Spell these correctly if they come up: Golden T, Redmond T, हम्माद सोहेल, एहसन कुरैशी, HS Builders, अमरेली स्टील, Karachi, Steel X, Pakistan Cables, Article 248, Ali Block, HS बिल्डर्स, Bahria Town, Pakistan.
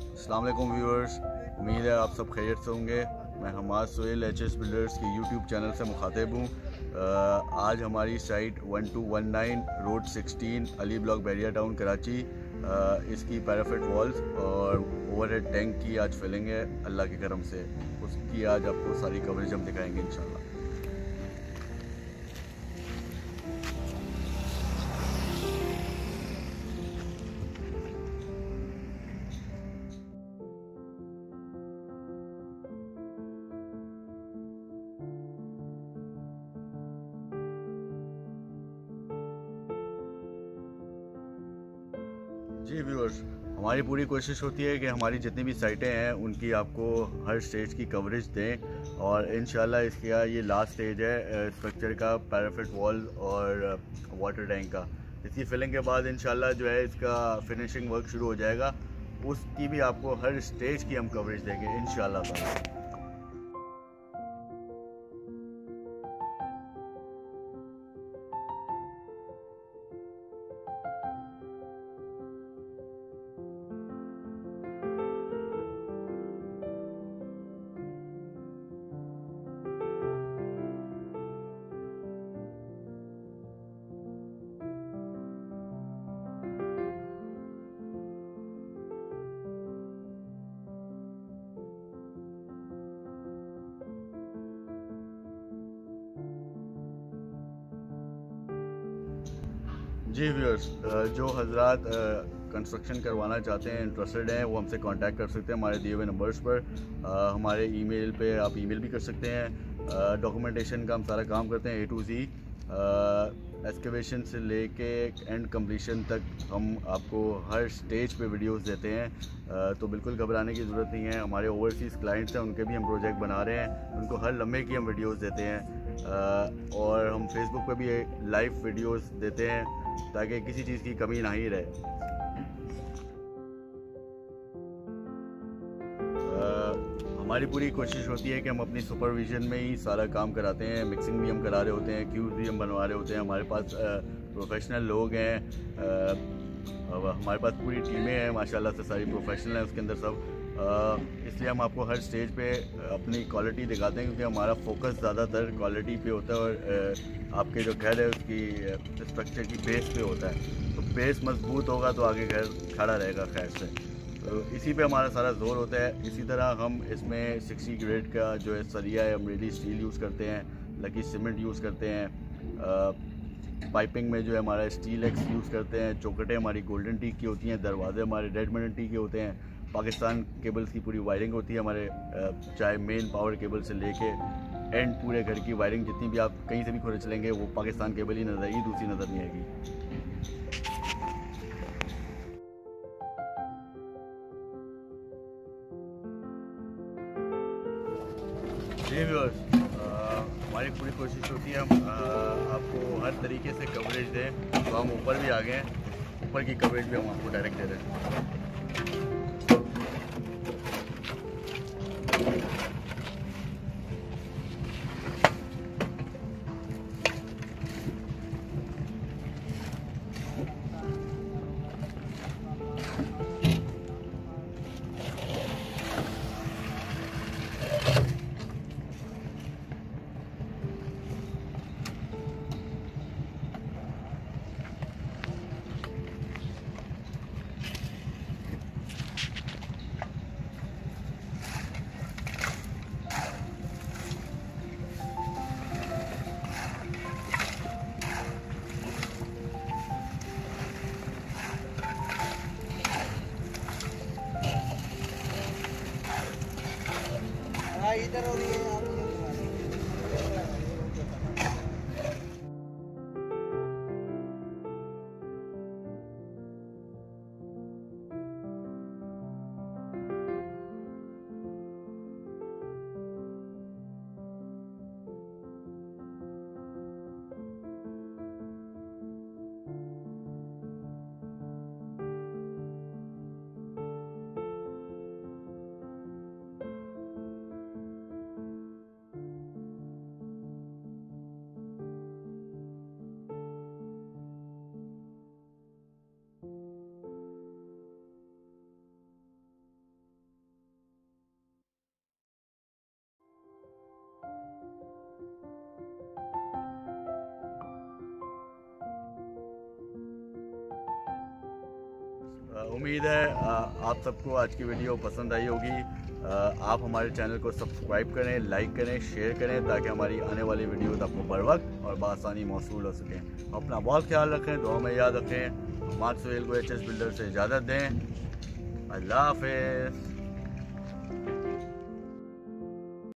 अस्सलाम वालेकुम व्यूअर्स, उम्मीद है आप सब खैरियत से होंगे। मैं हम्माद सोहेल HS बिल्डर्स के YouTube चैनल से मुखातिब हूँ। आज हमारी site 1219 road 16 Ali block Bahria town Karachi, इसकी पैराफिट वॉल्स और ओवरहेड टैंक की आज फिलिंग है अल्लाह के करम से। उसकी आज आपको सारी कवरेज हम दिखाएंगे इंशाल्लाह। जी व्यूअर्स, हमारी पूरी कोशिश होती है कि हमारी जितनी भी साइटें हैं उनकी आपको हर स्टेज की कवरेज दें, और इंशाल्लाह इसका ये लास्ट स्टेज है स्ट्रक्चर का, पैराफिट वॉल और वाटर टैंक का। इसी फिलिंग के बाद इंशाल्लाह जो है इसका फिनिशिंग वर्क शुरू हो जाएगा। उसकी भी आपको हर स्टेज की हम कवरेज देंगे इंशाल्लाह। जी व्यूअर्स, जो हजरात कंस्ट्रक्शन करवाना चाहते हैं, इंटरेस्टेड हैं, वो हमसे कांटेक्ट कर सकते हैं हमारे दिए हुए नंबर्स पर। हमारे ईमेल पे आप ईमेल भी कर सकते हैं। डॉक्यूमेंटेशन का हम सारा काम करते हैं A to Z, एक्सकेवेशन से लेके एंड कम्प्लीशन तक हम आपको हर स्टेज पे वीडियोस देते हैं। तो बिल्कुल घबराने की ज़रूरत नहीं है। हमारे ओवरसीज़ क्लाइंट्स हैं, उनके भी हम प्रोजेक्ट बना रहे हैं, उनको हर लम्हे की हम वीडियोस देते हैं। और हम फेसबुक पे भी लाइव वीडियोस देते हैं ताकि किसी चीज़ की कमी ना ही रहे। हमारी पूरी कोशिश होती है कि हम अपनी सुपरविजन में ही सारा काम कराते हैं। मिक्सिंग भी हम करा रहे होते हैं, क्यूज भी हम बनवा रहे होते हैं। हमारे पास प्रोफेशनल लोग हैं, हमारे पास पूरी टीमें हैं माशाल्लाह से, सारी प्रोफेशनल हैं उसके अंदर सब। इसलिए हम आपको हर स्टेज पे अपनी क्वालिटी दिखाते हैं, क्योंकि हमारा फोकस ज़्यादातर क्वालिटी पे होता है और आपके जो घर है उसकी स्ट्रक्चर की बेस पे होता है। तो बेस मजबूत होगा तो आगे घर खड़ा रहेगा खैर से। तो इसी पे हमारा सारा जोर होता है। इसी तरह हम इसमें 60 ग्रेड का जो है सरिया है, अमरेली स्टील यूज़ करते हैं, लकी सीमेंट यूज़ करते हैं। पाइपिंग में जो है हमारा स्टील एक्स यूज़ करते हैं। चौकटें हमारी गोल्डन टी की होती हैं। दरवाजे हमारे रेडमंड टी के होते हैं। पाकिस्तान केबल्स की पूरी वायरिंग होती है हमारे, चाहे मेन पावर केबल से लेके एंड पूरे घर की वायरिंग जितनी भी आप कहीं से भी खोले चलेंगे वो पाकिस्तान केबल ही नज़र आएगी, दूसरी नज़र नहीं आएगी। जी व्यूअर्स, हमारी पूरी कोशिश होती है हम आपको हर तरीके से कवरेज दें। तो हम ऊपर भी आ गए हैं, ऊपर की कवरेज भी हम आपको डायरेक्ट दे रहे हैं। उम्मीद है आप सबको आज की वीडियो पसंद आई होगी। आप हमारे चैनल को सब्सक्राइब करें, लाइक करें, शेयर करें ताकि हमारी आने वाली वीडियोज़ आपको बर वक्त और बआसानी मौसूल हो सकें। अपना बहुत ख्याल रखें, दुआ में याद रखें। हम्माद सोहेल को HS बिल्डर से इजाज़त दें। अल्लाह हाफिज़।